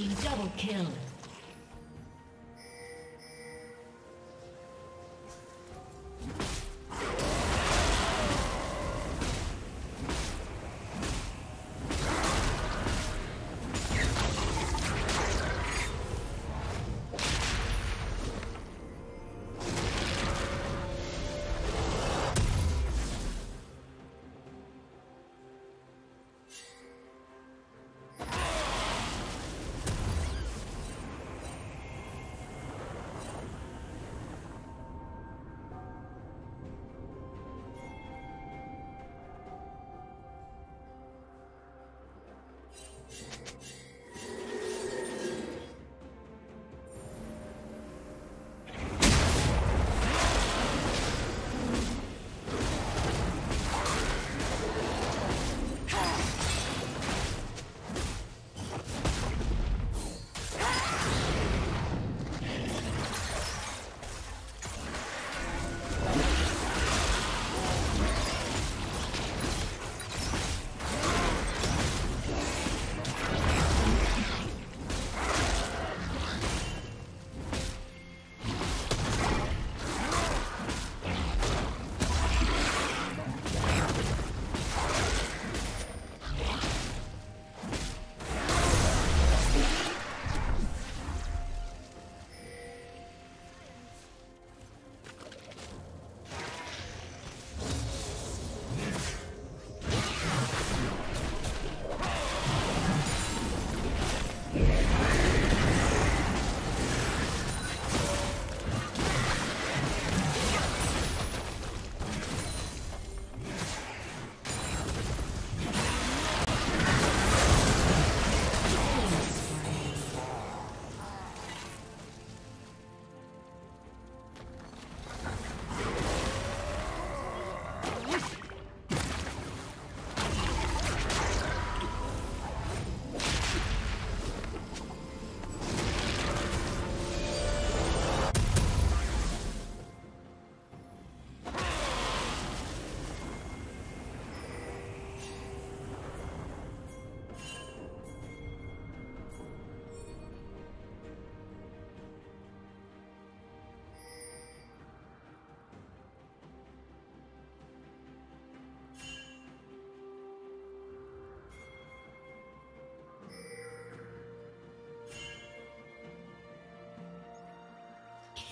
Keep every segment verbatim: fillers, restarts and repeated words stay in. team double kill.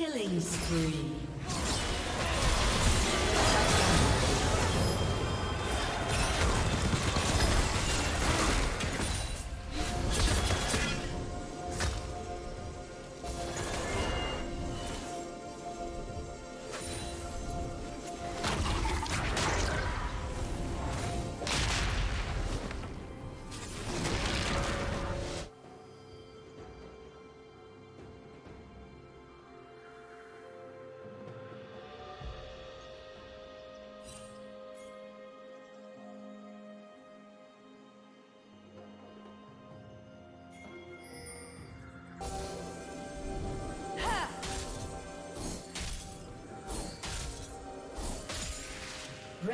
Killing spree.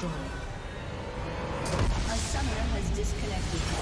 destroyed. A summoner has disconnected.